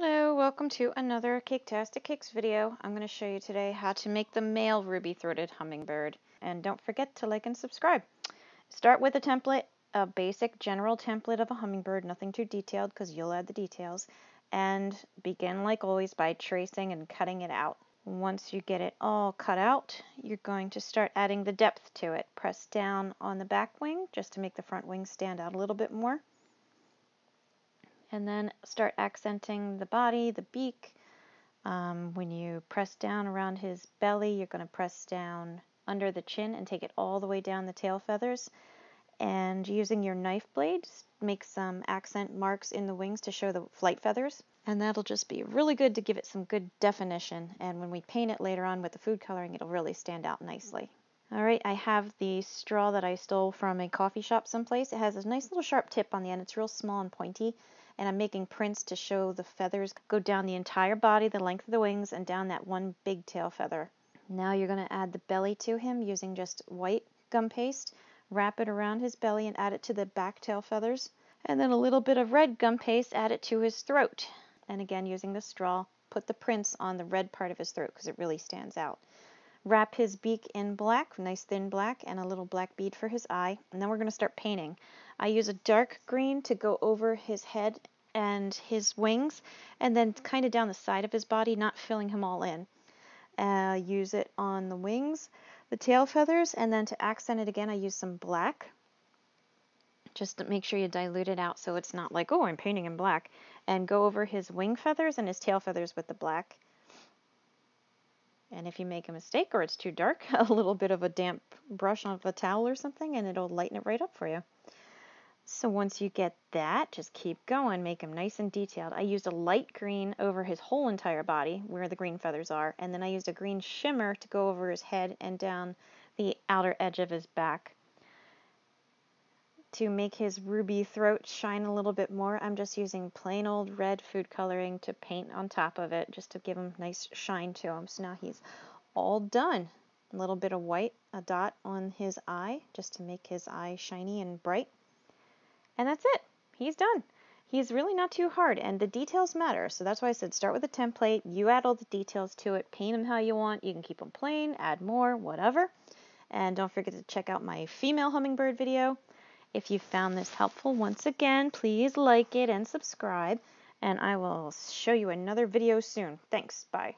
Hello, welcome to another Caketastic Cakes video. I'm going to show you today how to make the male ruby-throated hummingbird. And don't forget to like and subscribe. Start with a template, a basic general template of a hummingbird, nothing too detailed because you'll add the details. And begin like always by tracing and cutting it out. Once you get it all cut out, you're going to start adding the depth to it. Press down on the back wing just to make the front wing stand out a little bit more. And then start accenting the body, the beak. When you press down around his belly, you're going to press down under the chin and take it all the way down the tail feathers. And using your knife blade, make some accent marks in the wings to show the flight feathers. And that'll just be really good to give it some good definition. And when we paint it later on with the food coloring, it'll really stand out nicely. All right, I have the straw that I stole from a coffee shop someplace. It has a nice little sharp tip on the end. It's real small and pointy. And I'm making prints to show the feathers go down the entire body, the length of the wings, and down that one big tail feather. Now you're going to add the belly to him using just white gum paste. Wrap it around his belly and add it to the back tail feathers. And then a little bit of red gum paste, add it to his throat. And again, using the straw, put the prints on the red part of his throat because it really stands out. Wrap his beak in black, nice thin black, and a little black bead for his eye. And then we're going to start painting. I use a dark green to go over his head and his wings, and then kind of down the side of his body, not filling him all in. Use it on the wings, the tail feathers, and then to accent it again, I use some black. Just to make sure you dilute it out so it's not like, oh, I'm painting in black. And go over his wing feathers and his tail feathers with the black. And if you make a mistake or it's too dark, a little bit of a damp brush on a towel or something, and it'll lighten it right up for you. So once you get that, just keep going. Make him nice and detailed. I used a light green over his whole entire body, where the green feathers are. And then I used a green shimmer to go over his head and down the outer edge of his back. To make his ruby throat shine a little bit more, I'm just using plain old red food coloring to paint on top of it, just to give him nice shine to him. So now he's all done. A little bit of white, a dot on his eye, just to make his eye shiny and bright. And that's it. He's done. He's really not too hard, and the details matter. So that's why I said start with a template. You add all the details to it. Paint them how you want. You can keep them plain, add more, whatever. And don't forget to check out my female hummingbird video. If you found this helpful, once again, please like it and subscribe, and I will show you another video soon. Thanks. Bye.